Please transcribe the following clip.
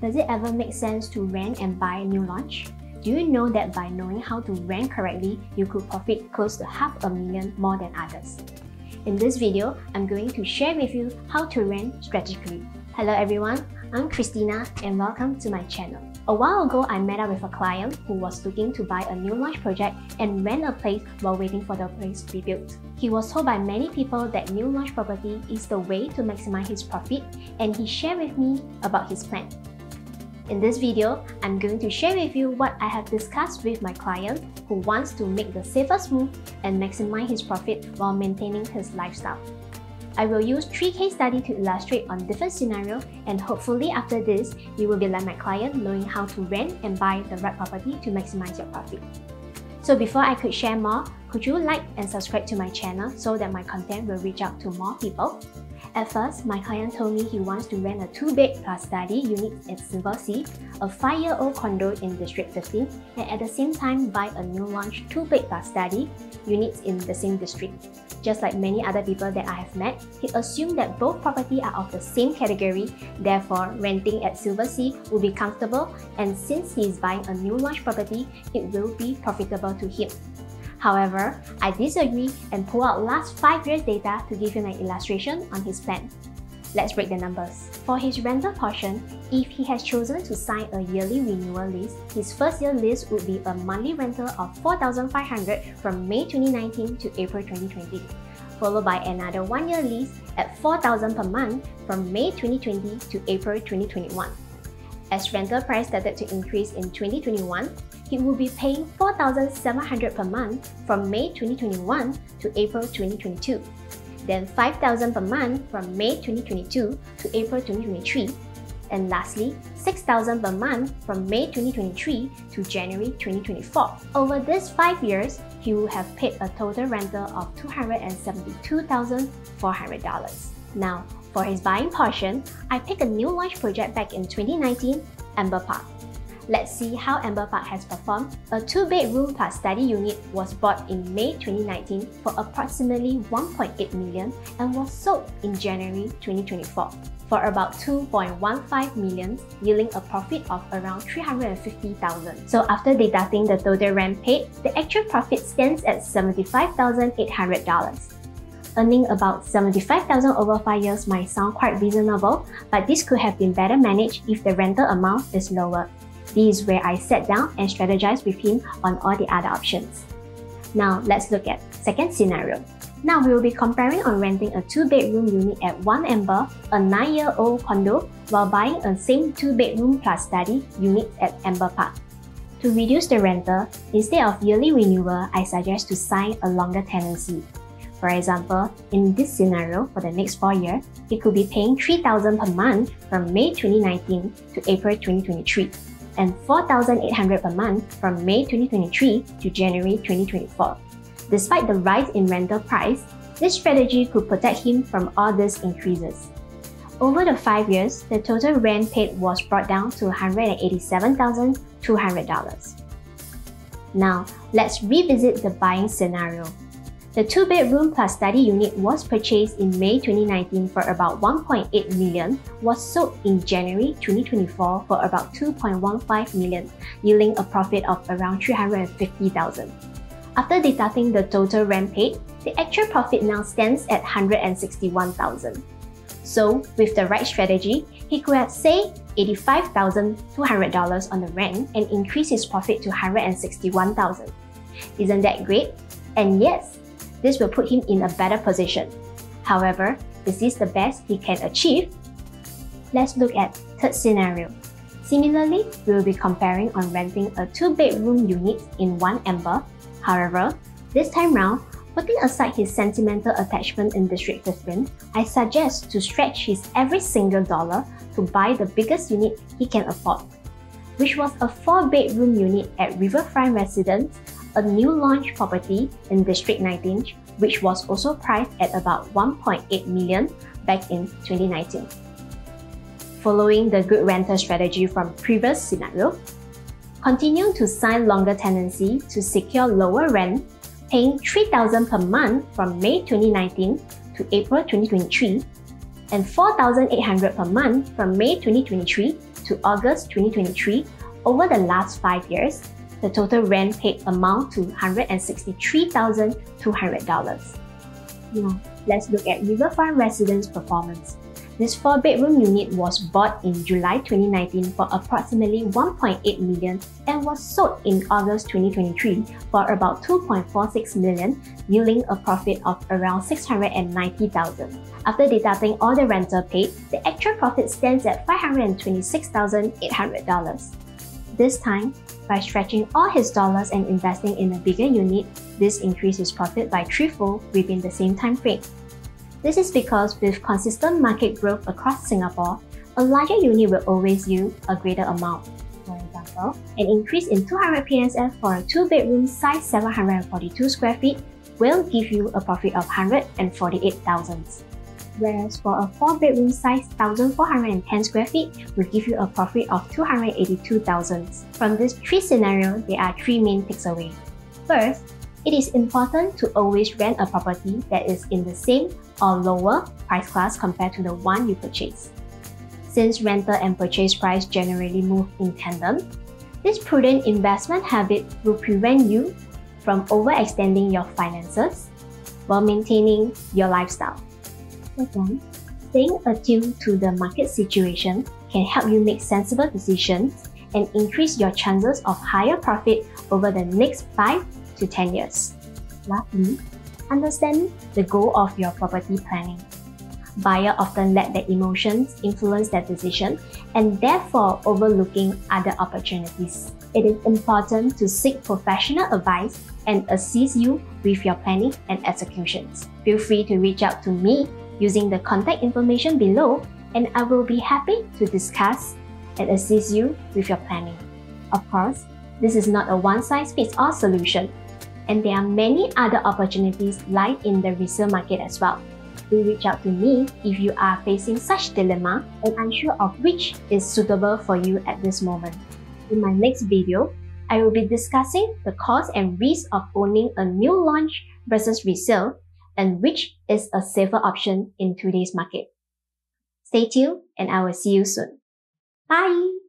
Does it ever make sense to rent and buy a new launch? Do you know that by knowing how to rent correctly, you could profit close to $500,000 more than others? In this video, I'm going to share with you how to rent strategically. Hello everyone, I'm Christina and welcome to my channel. A while ago, I met up with a client who was looking to buy a new launch project and rent a place while waiting for the place to be built. He was told by many people that new launch property is the way to maximize his profit, and he shared with me about his plan. In this video, I'm going to share with you what I have discussed with my client who wants to make the safest move and maximize his profit while maintaining his lifestyle. I will use 3 case studies to illustrate on different scenarios, and hopefully after this, you will be like my client, knowing how to rent and buy the right property to maximize your profit. So before I could share more, could you like and subscribe to my channel so that my content will reach out to more people? At first, my client told me he wants to rent a 2-bed plus study unit at Silver Sea, a 5-year-old condo in District 15, and at the same time buy a new launch 2-bed plus study units in the same district. Just like many other people that I have met, he assumed that both properties are of the same category, therefore renting at Silver Sea will be comfortable, and since he is buying a new launch property, it will be profitable to him. However, I disagree and pull out last 5 years data to give him an illustration on his plan. Let's break the numbers. For his rental portion, if he has chosen to sign a yearly renewal lease, his first year lease would be a monthly rental of $4,500 from May 2019 to April 2020, followed by another 1-year lease at $4,000 per month from May 2020 to April 2021. As rental price started to increase in 2021, he will be paying $4,700 per month from May 2021 to April 2022, then $5,000 per month from May 2022 to April 2023, and lastly, $6,000 per month from May 2023 to January 2024. Over these 5 years, he will have paid a total rental of $272,400. Now, for his buying portion, I picked a new launch project back in 2019, Amber Park. Let's see how Amber Park has performed. A 2-bedroom plus study unit was bought in May 2019 for approximately $1.8 million and was sold in January 2024 for about $2.15 million, yielding a profit of around $350,000. So after deducting the total rent paid, the actual profit stands at $75,800. Earning about $75,000 over 5 years might sound quite reasonable, but this could have been better managed if the rental amount is lower. This is where I sat down and strategized with him on all the other options. Now let's look at second scenario. Now we will be comparing on renting a 2-bedroom unit at One Amber, a 9-year-old condo, while buying a same 2-bedroom plus study unit at Amber Park. To reduce the rental, instead of yearly renewal, I suggest to sign a longer tenancy. For example, in this scenario, for the next 4 years, he could be paying $3,000 per month from May 2019 to April 2023, and $4,800 per month from May 2023 to January 2024. Despite the rise in rental price, this strategy could protect him from all these increases. Over the 5 years, the total rent paid was brought down to $187,200. Now, let's revisit the buying scenario. The 2-bedroom plus study unit was purchased in May 2019 for about $1.8 million, was sold in January 2024 for about $2.15 million, yielding a profit of around $350,000. After deducting the total rent paid, the actual profit now stands at $161,000. So, with the right strategy, he could have saved $85,200 on the rent and increased his profit to $161,000. Isn't that great? And yes, this will put him in a better position. However, is this the best he can achieve? Let's look at third scenario. Similarly, we will be comparing on renting a 2-bedroom unit in One Amber. However, this time round, putting aside his sentimental attachment in District 15, I suggest to stretch his every single dollar to buy the biggest unit he can afford, which was a 4-bedroom unit at Riverfront Residence, a new launch property in District 19, which was also priced at about $1.8 million back in 2019. Following the good rental strategy from previous scenario, continue to sign longer tenancy to secure lower rent, paying $3,000 per month from May 2019 to April 2023, and $4,800 per month from May 2023 to August 2023, over the last 5 years, the total rent paid amount to $163,200. Now, let's look at Riverfront Residence performance. This 4-bedroom unit was bought in July 2019 for approximately $1.8 million and was sold in August 2023 for about $2.46 million, yielding a profit of around $690,000. After deducting all the rental paid, the actual profit stands at $526,800. This time, by stretching all his dollars and investing in a bigger unit, this increased his profit by threefold within the same time frame. This is because with consistent market growth across Singapore, a larger unit will always yield a greater amount. For example, an increase in 200 PSF for a 2-bedroom size 742 square feet will give you a profit of $148,000. Whereas for a 4-bedroom size 1,410 square feet will give you a profit of $282,000. From these three scenarios, there are three main takeaways. First, it is important to always rent a property that is in the same or lower price class compared to the one you purchase. Since rental and purchase price generally move in tandem, this prudent investment habit will prevent you from overextending your finances while maintaining your lifestyle. Second, staying attuned to the market situation can help you make sensible decisions and increase your chances of higher profit over the next 5 to 10 years. Lastly, understand the goal of your property planning. Buyers often let their emotions influence their decision and therefore overlooking other opportunities. It is important to seek professional advice and assist you with your planning and executions. Feel free to reach out to me using the contact information below, and I will be happy to discuss and assist you with your planning. Of course, this is not a one-size-fits-all solution, and there are many other opportunities live in the resale market as well. Do reach out to me if you are facing such dilemma and unsure of which is suitable for you at this moment. In my next video, I will be discussing the costs and risks of owning a new launch versus resale and which is a safer option in today's market. Stay tuned and I will see you soon. Bye!